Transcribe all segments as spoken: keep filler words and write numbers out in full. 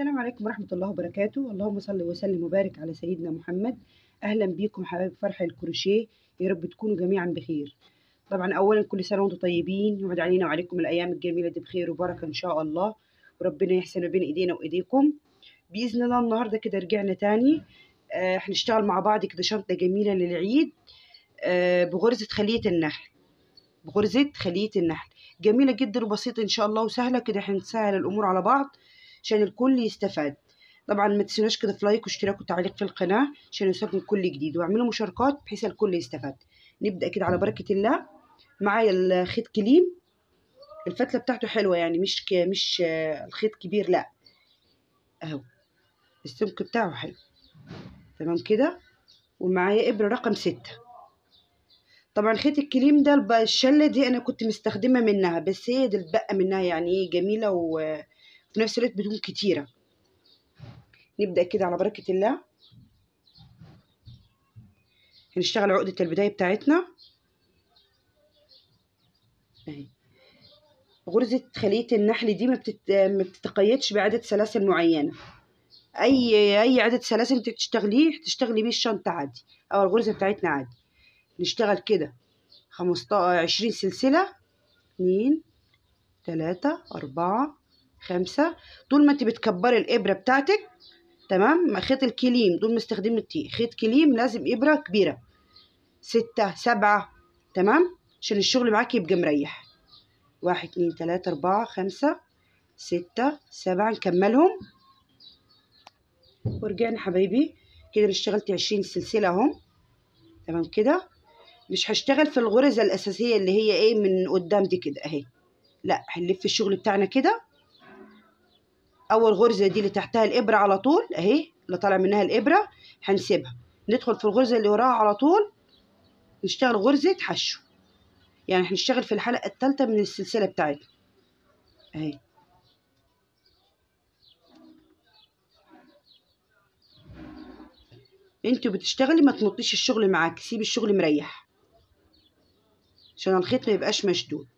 السلام عليكم ورحمة الله وبركاته. اللهم صل وسلم وبارك على سيدنا محمد. أهلا بيكم حبايب فرح الكروشيه، يا رب تكونوا جميعا بخير. طبعا أولا كل سنة وانتم طيبين، يعود علينا وعليكم الأيام الجميلة دي بخير وبركة إن شاء الله، وربنا يحسن ما بين إيدينا وإيديكم بإذن الله. النهاردة كده رجعنا تاني، آه هنشتغل مع بعض كده شنطة جميلة للعيد، آه بغرزة خلية النحل، بغرزة خلية النحل جميلة جدا وبسيطة إن شاء الله وسهلة كده. هنسهل الأمور على بعض عشان الكل يستفاد. طبعا ما تنسوناش كده في لايك واشتراك وتعليق في القناه عشان يوصلكم كل جديد، واعملوا مشاركات بحيث الكل يستفاد. نبدا كده على بركه الله. معايا الخيط كليم، الفتله بتاعته حلوه، يعني مش ك... مش الخيط كبير، لا اهو السمك بتاعه حلو تمام كده. ومعايا ابره رقم ستة. طبعا خيط الكليم ده الشله دي انا كنت مستخدمه منها، بس هي دي البقه منها، يعني ايه جميله و في نفس الوقت بدون كتيرة. نبدأ كده على بركة الله. هنشتغل عقدة البداية بتاعتنا اهي. غرزة خلية النحل دي ما بتت... ما بتتقيدش بعدد سلاسل معينة، اي اي عدد سلاسل انت بتشتغليه تشتغلي بيه الشنطة عادي او الغرزة بتاعتنا عادي. نشتغل كده خمستاشر عشرين سلسلة، اتنين تلاتة اربعة خمسة. طول ما انت بتكبري الابره بتاعتك تمام. خيط الكليم دول مستخدمين خيط كليم، لازم ابره كبيره ستة سبعة تمام عشان الشغل معاكي يبقى مريح. واحد اتنين تلاتة اربعة خمسة ستة سبعة، نكملهم. ورجعنا حبايبي كده انا اشتغلت عشرين سلسله اهم تمام كده. مش هشتغل في الغرزه الاساسيه اللي هي ايه من قدام دي كده اهي، لا هنلف الشغل بتاعنا كده. اول غرزه دي اللي تحتها الابره على طول اهي، اللي طالع منها الابره هنسيبها، ندخل في الغرزه اللي وراها على طول نشتغل غرزه حشو. يعني هنشتغل في الحلقه الثالثه من السلسله بتاعتنا اهي. انتوا بتشتغلي ما تمطيش الشغل معاك، سيب الشغل مريح عشان الخيط ما يبقاش مشدود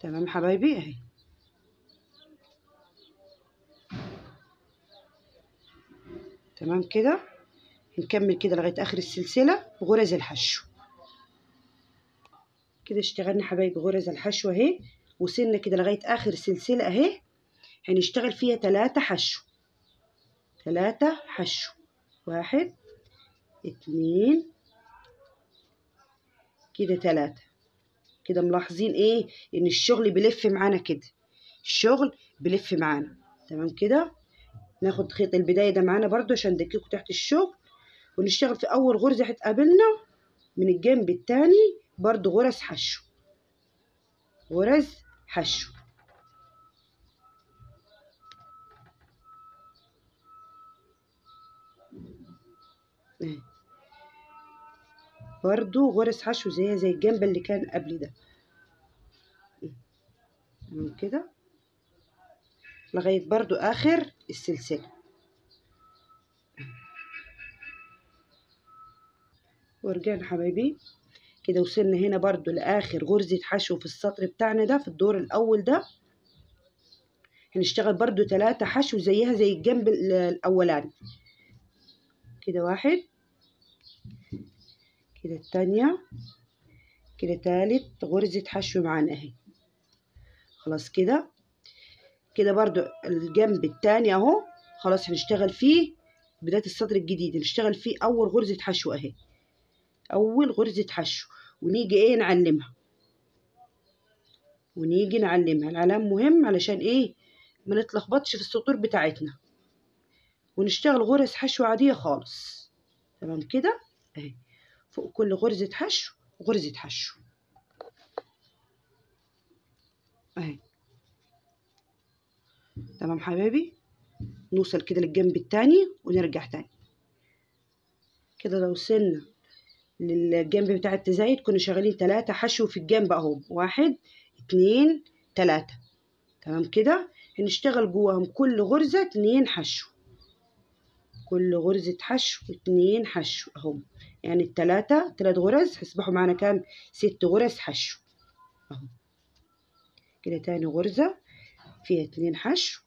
تمام حبايبي اهي. تمام كده هنكمل كده لغايه اخر السلسله بغرز الحشو كده. اشتغلنا حبايبي غرز الحشو اهي، وصلنا كده لغايه اخر سلسله اهي. هنشتغل فيها تلاتة حشو، تلاتة حشو، واحد اتنين كده تلاتة كده. ملاحظين ايه ان الشغل بيلف معانا كده، الشغل بيلف معانا تمام كده. ناخد خيط البدايه ده معانا برده عشان ندككه تحت الشغل، ونشتغل في اول غرزه هتقابلنا من الجنب التاني برده غرز حشو، غرز حشو. اه برضو غرز حشو زي زي الجنب اللي كان قبل ده تمام كده لغايه برضو اخر السلسله. ورجعنا حبايبي كده وصلنا هنا برضو لاخر غرزه حشو في السطر بتاعنا ده، في الدور الاول ده هنشتغل برضو ثلاثة حشو زيها زي الجنب الاولاني كده. واحد كده التانية كده تالت غرزة حشو معانا اهي. خلاص كده كده برضو الجنب التاني اهو خلاص هنشتغل فيه بداية السطر الجديد، هنشتغل فيه اول غرزة حشو اهي، اول غرزة حشو. ونيجي ايه نعلمها، ونيجي نعلمها. العلام مهم علشان ايه ما نتلخبطش في السطور بتاعتنا، ونشتغل غرز حشو عادية خالص تمام كده اهي. فوق كل غرزة حشو غرزة حشو اهي تمام حبايبي. نوصل كده للجنب التاني ونرجع تاني كده. لو وصلنا للجنب بتاع التزايد كنا شغالين تلاتة حشو في الجنب اهو، واحد اتنين تلاتة تمام كده. هنشتغل جواهم كل غرزة اتنين حشو، كل غرزة حشو اتنين حشو اهو. يعني التلاتة تلات غرز هيصبحوا معانا كام؟ ست غرز حشو اهو. كده تاني غرزة فيها اتنين حشو،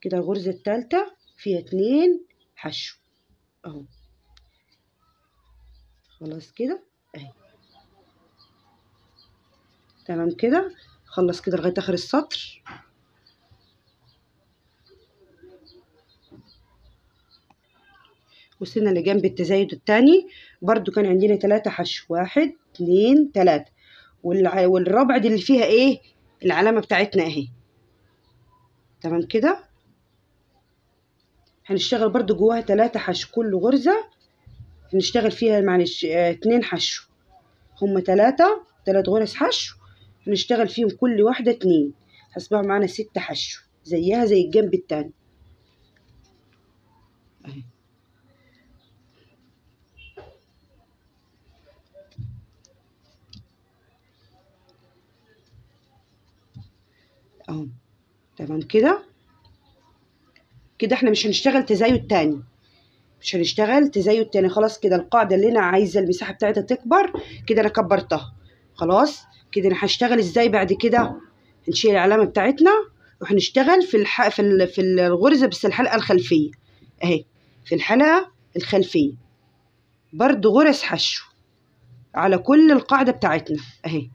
كده الغرزة التالتة فيها اتنين حشو اهو. خلاص كده اهي تمام كده. خلص كده لغاية اخر السطر. والسنة اللي جنب التزايد التاني برضو كان عندنا تلاتة حشو، واحد اتنين تلاتة، والرابعة دي اللي فيها ايه العلامة بتاعتنا اهي. تمام كده. هنشتغل برضو جواها تلاتة حشو، كل غرزة هنشتغل فيها معلش اتنين حشو، هما تلاتة تلات غرز حشو هنشتغل فيهم كل واحدة اتنين، هصبح معانا ست حشو زيها زي الجنب التاني اهي. اهو تمام كده. كده احنا مش هنشتغل تزايد تاني، مش هنشتغل تزايد تاني. خلاص كده القاعدة اللي انا عايزة المساحة بتاعتها تكبر كده انا كبرتها. خلاص كده انا هشتغل ازاي بعد كده؟ هنشيل العلامة بتاعتنا وهنشتغل في الح... في ال... في الغرزة بس الحلقة الخلفية اهي، في الحلقة الخلفية برضو غرز حشو على كل القاعدة بتاعتنا اهي.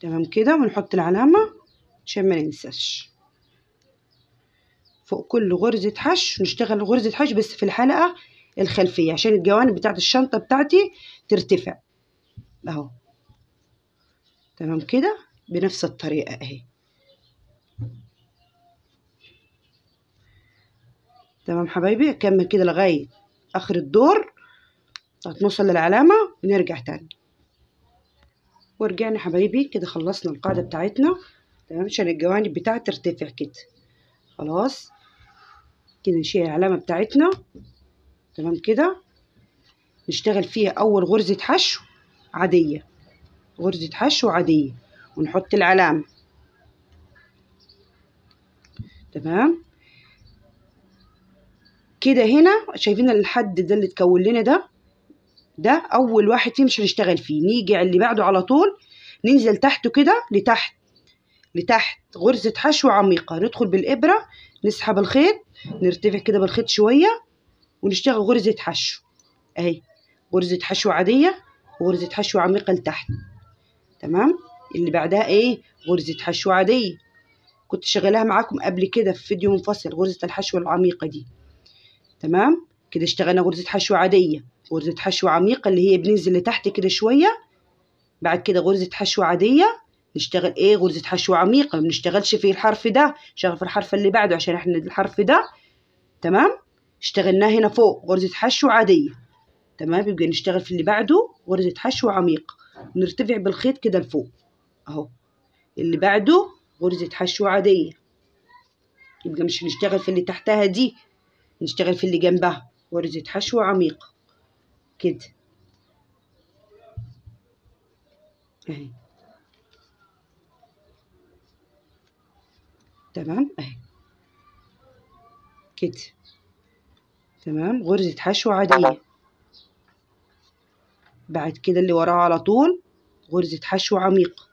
تمام كده. ونحط العلامة عشان ما ننساش فوق كل غرزة حشو، نشتغل غرزة حشو بس في الحلقة الخلفية عشان الجوانب بتاعت الشنطة بتاعتي ترتفع اهو. تمام كده بنفس الطريقة اهي. تمام حبايبي. اكمل كده لغاية اخر الدور، هنوصل للعلامة ونرجع تاني. ورجعنا حبايبي كده خلصنا القاعدة بتاعتنا تمام عشان الجوانب بتاعتها ترتفع كده. خلاص كده نشيل العلامة بتاعتنا. تمام كده نشتغل فيها اول غرزة حشو عادية، غرزة حشو عادية ونحط العلامة. تمام كده. هنا شايفين الحد ده اللي اتكون لنا ده، ده اول واحد فيه مش هنشتغل فيه، نيجي على اللي بعده على طول، ننزل تحته كده لتحت لتحت غرزة حشو عميقة، ندخل بالابرة نسحب الخيط، نرتفع كده بالخيط شوية ونشتغل غرزة حشو اهي، غرزة حشو عادية وغرزة حشو عميقة لتحت. تمام اللي بعدها ايه؟ غرزة حشو عادية، كنت شغلاها معاكم قبل كده في فيديو منفصل غرزة الحشو العميقة دي. تمام كده اشتغلنا غرزة حشو عادية، غرزة حشو عميقة اللي هي بننزل لتحت كده شوية، بعد كده غرزة حشو عادية نشتغل ايه؟ غرزة حشو عميقة. منشتغلش في الحرف ده، نشتغل في الحرف اللي بعده عشان احنا الحرف ده. تمام اشتغلناه هنا فوق غرزة حشو عادية. تمام يبقى نشتغل في اللي بعده غرزة حشو عميقة، نرتفع بالخيط كده لفوق اهو. اللي بعده غرزة حشو عادية، يبقى مش هنشتغل في اللي تحتها دي، نشتغل في اللي جنبها غرزة حشو عميقة كده اهي. تمام اهي كده. تمام غرزة حشو عادية، بعد كده اللي وراها على طول غرزة حشو عميقة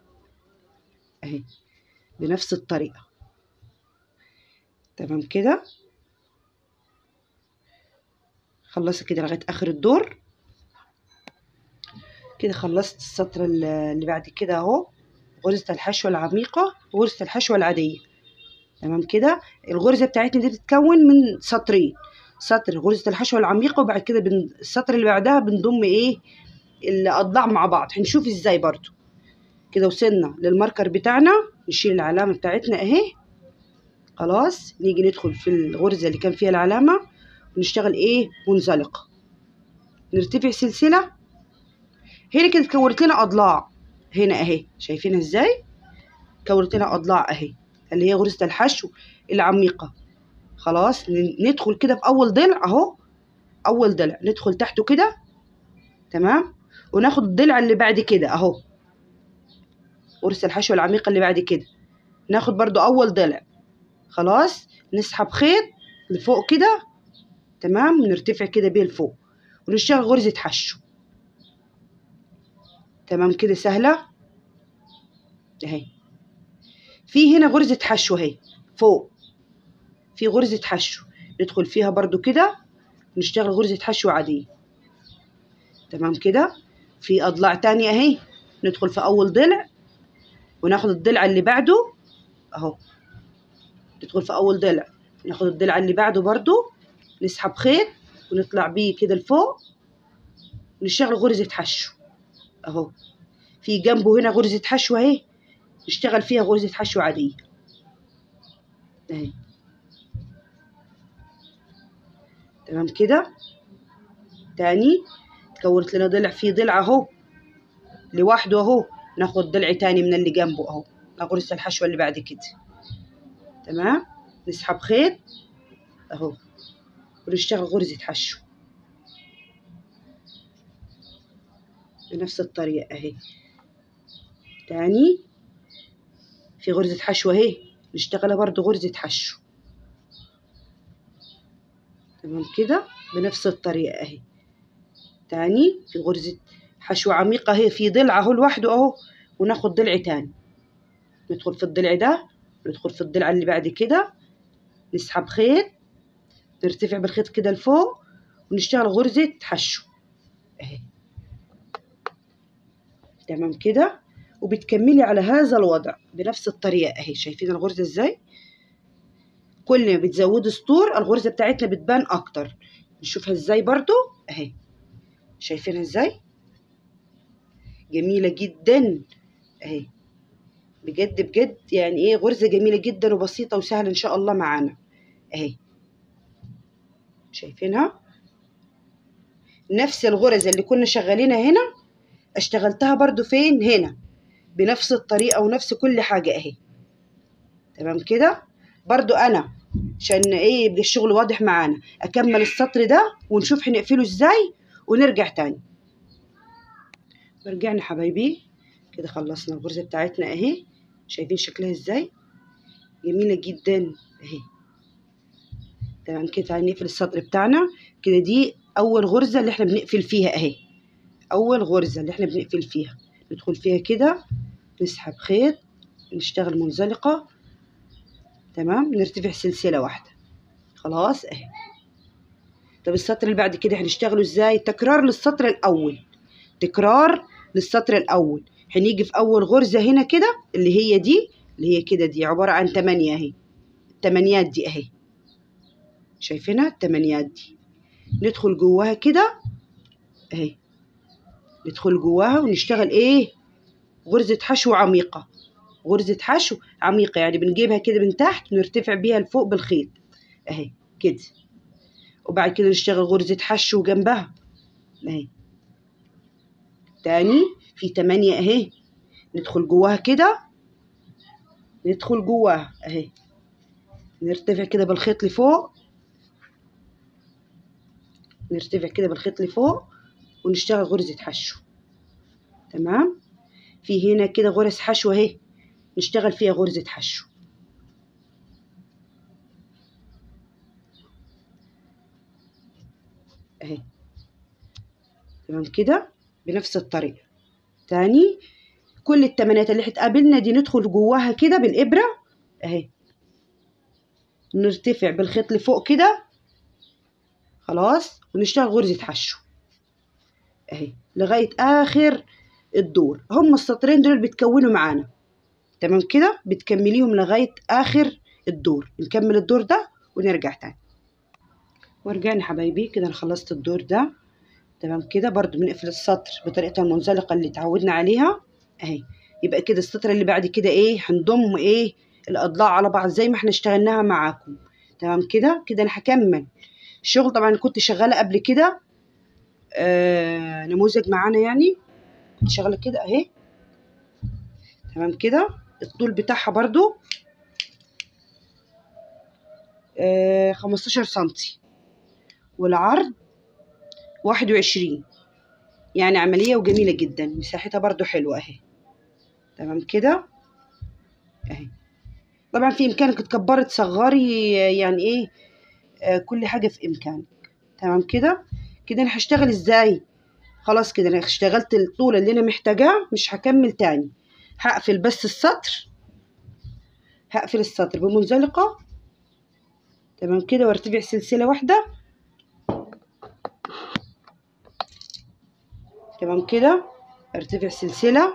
اهي بنفس الطريقة. تمام كده خلصت كده لغاية اخر الدور. كده خلصت السطر اللي بعد كده اهو، غرزة الحشوة العميقة وغرزة الحشوة العادية. تمام كده. الغرزة بتاعتنا دي بتتكون من سطرين، سطر غرزة الحشوة العميقة وبعد كده بن... السطر اللي بعدها بنضم ايه الاضلاع مع بعض، هنشوف ازاي برضو. كده وصلنا للماركر بتاعنا، نشيل العلامة بتاعتنا اهي. خلاص نيجي ندخل في الغرزة اللي كان فيها العلامة ونشتغل ايه؟ منزلقة، نرتفع سلسلة. هنا كده اتكونت لنا اضلاع هنا اهي، شايفينها ازاي؟ اتكونت لنا اضلاع اهي اللي هي غرزة الحشو العميقة. خلاص ندخل كده في اول ضلع اهو، اول ضلع ندخل تحته كده. تمام وناخد الضلع اللي بعد كده اهو، غرزة الحشو العميقة اللي بعد كده ناخد برضو اول ضلع. خلاص نسحب خيط لفوق كده. تمام ونرتفع كده بيه لفوق ونشتغل غرزة حشو. تمام كده سهلة اهي. في هنا غرزة حشو اهي فوق، في غرزة حشو ندخل فيها برضو كده نشتغل غرزة حشو عادية. تمام كده. في اضلاع تانية اهي، ندخل في اول ضلع وناخد الضلع اللي بعده اهو، ندخل في اول ضلع ناخد الضلع اللي بعده برضو، نسحب خيط ونطلع بيه كده لفوق ونشتغل غرزة حشو اهو. في جنبه هنا غرزة حشو اهي، نشتغل فيها غرزة حشو عادية اهي. تمام كده. تاني اتكونت لنا ضلع، فيه ضلع اهو لوحده اهو، ناخد ضلع تاني من اللي جنبه اهو، غرزة الحشوة اللي بعد كده. تمام. نسحب خيط اهو ونشتغل غرزة حشو بنفس الطريقة اهي. تاني في غرزة حشو اهي، نشتغلها برضو غرزة حشو. تمام كده بنفس الطريقة اهي. تاني في غرزة حشو عميقة اهي، في ضلع اهو لوحده اهو، وناخد ضلع تاني، ندخل في الضلع ده ندخل في الضلع اللي بعد كده، نسحب خيط نرتفع بالخيط كده لفوق ونشتغل غرزة حشو اهي. تمام كده. وبتكملي على هذا الوضع بنفس الطريقة اهي. شايفين الغرزة ازاي؟ كل ما بتزودي سطور الغرزة بتاعتنا بتبان اكتر. نشوفها ازاي برضو اهي. شايفينها ازاي؟ جميلة جدا اهي، بجد بجد يعني ايه، غرزة جميلة جدا وبسيطة وسهلة ان شاء الله معانا اهي. شايفينها؟ نفس الغرزة اللي كنا شغالينها هنا اشتغلتها برضو فين؟ هنا بنفس الطريقة ونفس كل حاجة اهي. تمام كده. برضو انا عشان ايه يبقى الشغل واضح معانا اكمل السطر ده ونشوف هنقفله ازاي ونرجع تاني. رجعنا حبايبي كده، خلصنا الغرزة بتاعتنا اهي. شايفين شكلها ازاي؟ جميلة جدا اهي. تمام كده. هنقفل السطر بتاعنا كده. دي اول غرزة اللي احنا بنقفل فيها اهي، اول غرزة اللي احنا بنقفل فيها ندخل فيها كده، نسحب خيط نشتغل منزلقة. تمام. نرتفع سلسلة واحدة خلاص اهي. طب السطر اللي بعد كده هنشتغله ازاي؟ تكرار للسطر الاول، تكرار للسطر الاول. هنيجي في اول غرزة هنا كده اللي هي دي، اللي هي كده دي عبارة عن تمانية اهي، التمانيات دي اهي. شايفينها؟ التمانيات دي ندخل جواها كده اهي، ندخل جواها ونشتغل ايه؟ غرزة حشو عميقة. غرزة حشو عميقة يعني بنجيبها كده من تحت ونرتفع بيها لفوق بالخيط اهي كده، وبعد كده نشتغل غرزة حشو جنبها اهي. تاني في تمانية اهي، ندخل جواها كده، ندخل جواها اهي، نرتفع كده بالخيط لفوق، نرتفع كده بالخيط لفوق ونشتغل غرزة حشو. تمام. في هنا كده غرز حشو اهي، نشتغل فيها غرزة حشو. اهي. تمام كده بنفس الطريقة. تاني كل التمانيات اللي هتقابلنا دي ندخل جواها كده بالإبرة اهي، نرتفع بالخيط لفوق كده خلاص ونشتغل غرزة حشو اهي لغاية آخر الدور. هم السطرين دول بيتكونوا معانا. تمام كده. بتكمليهم لغاية آخر الدور. نكمل الدور ده ونرجع تاني. ورجعنا حبايبي كده، انا خلصت الدور ده. تمام كده. برضو بنقفل السطر بطريقتها المنزلقة اللي اتعودنا عليها اهي. يبقى كده السطر اللي بعد كده ايه، هنضم ايه الأضلاع على بعض زي ما احنا اشتغلناها معاكم. تمام كده. كده انا هكمل الشغل. طبعا كنت شغالة قبل كده آه نموذج معانا، يعني كنت شغالة كده اهي. تمام كده. الطول بتاعها برضو آه خمستاشر سنتي والعرض واحد وعشرين، يعني عملية وجميلة جدا، مساحتها برضو حلوة اهي. تمام كده اهي. طبعا في امكانك تكبري تصغري، يعني ايه آه كل حاجة في امكانك. تمام كده. كده انا هشتغل ازاي؟ خلاص كده انا اشتغلت الطول اللي انا محتاجاه، مش هكمل تاني. هقفل بس السطر، هقفل السطر بمنزلقة، تمام كده، وارتفع سلسلة واحدة، تمام كده، ارتفع سلسلة،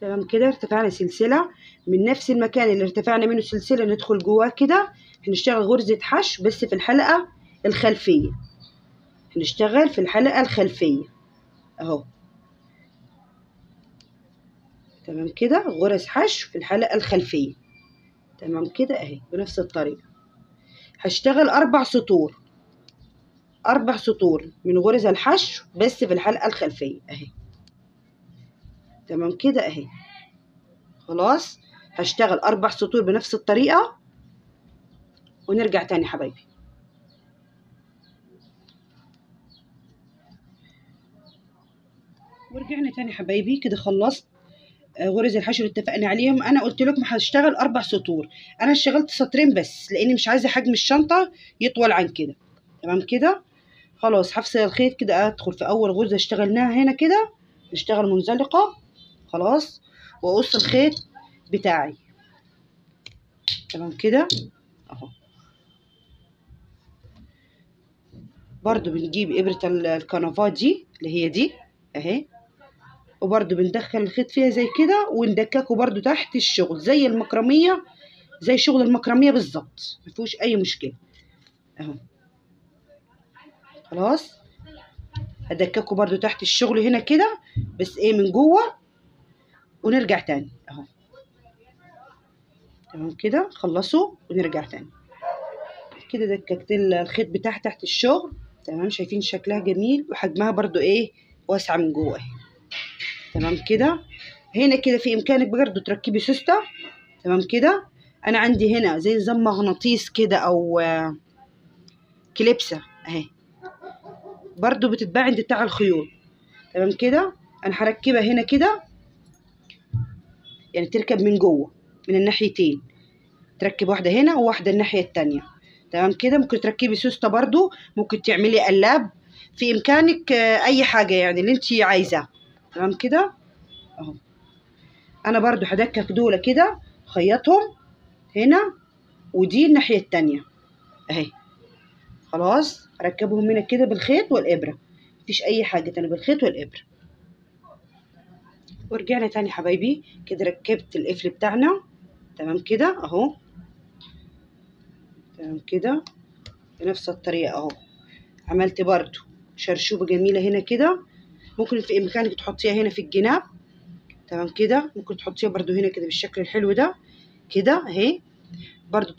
تمام كده، ارتفعنا سلسلة من نفس المكان اللي ارتفعنا منه سلسلة، ندخل جواه كده. هنشتغل غرزة حشو بس في الحلقة الخلفية، هنشتغل في الحلقة الخلفية اهو، تمام كده، غرز حشو في الحلقة الخلفية، تمام كده اهي بنفس الطريقة. هشتغل اربع سطور، اربع سطور من غرز الحشو بس في الحلقة الخلفية اهي، تمام كده اهي، خلاص. هشتغل اربع سطور بنفس الطريقة ونرجع تاني حبايبي. ورجعنا تاني حبايبي كده، خلصت غرز الحشو اللي اتفقنا عليهم. انا قلت لكم هشتغل اربع سطور، انا اشتغلت سطرين بس لاني مش عايزه حجم الشنطه يطول عن كده، تمام كده، خلاص. هفصل الخيط كده، ادخل في اول غرزه اشتغلناها هنا كده، نشتغل منزلقه، خلاص، واقص الخيط بتاعي، تمام كده اهو. برضو بنجيب ابره الكنفات دي اللي هي دي اهي، وبرده بندخل الخيط فيها زي كده، وندككه برده تحت الشغل زي المكرميه، زي شغل المكرميه بالظبط، مفيهوش اي مشكله اهو، خلاص. هدككه برده تحت الشغل هنا كده بس ايه من جوه، ونرجع تاني اهو، تمام كده، خلصوا ونرجع تاني كده. دككت الخيط بتاعها تحت الشغل، تمام، شايفين شكلها جميل وحجمها برده ايه واسعه من جوه اهي، تمام كده. هنا كده في امكانك برضو تركبي سوسته، تمام كده. انا عندي هنا زي نظام مغناطيس كده او كليبسه اهي، برضو بتتباع عند بتاع الخيول، تمام كده. انا هركبها هنا كده، يعني تركب من جوه من الناحيتين، تركب واحده هنا وواحده الناحيه التانيه، تمام كده. ممكن تركبي سوسته برضو، ممكن تعملي قلاب، في امكانك اي حاجه يعني اللي انت عايزاه، تمام كده اهو. انا برضو هدكك دول كده، خيطهم هنا ودي الناحيه التانيه اهي، خلاص. ركبهم هنا كده بالخيط والابره، مفيش اي حاجه تاني، بالخيط والابره. ورجعنا تاني حبايبي كده، ركبت القفل بتاعنا، تمام كده اهو، تمام كده بنفس الطريقه اهو. عملت برضو شرشوبه جميله هنا كده، ممكن في امكانك تحطيها هنا في الجناب، تمام كده، ممكن تحطيها برضو هنا كده بالشكل الحلو ده كده اهي. برضو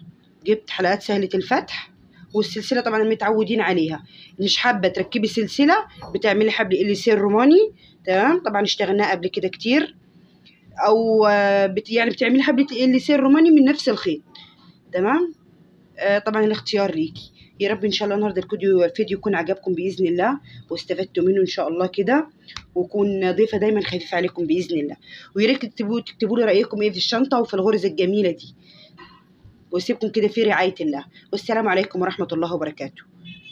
جبت حلقات سهله الفتح، والسلسله طبعا متعودين عليها. مش حابه تركبي سلسله بتعملي حبل اليسير روماني، تمام، طبعا اشتغلناها قبل كده كتير، او بت يعني بتعملي حبل اليسير روماني من نفس الخيط، تمام. آه طبعا الاختيار ليكي يا رب. ان شاء الله النهارده الفيديو يكون عجبكم باذن الله، واستفدتوا منه ان شاء الله كده، واكون ضيفه دايما خفيفه عليكم باذن الله. ويا ريت تكتبوا تكتبوا لي رايكم ايه في الشنطه وفي الغرزه الجميله دي، واسيبكم كده في رعايه الله، والسلام عليكم ورحمه الله وبركاته.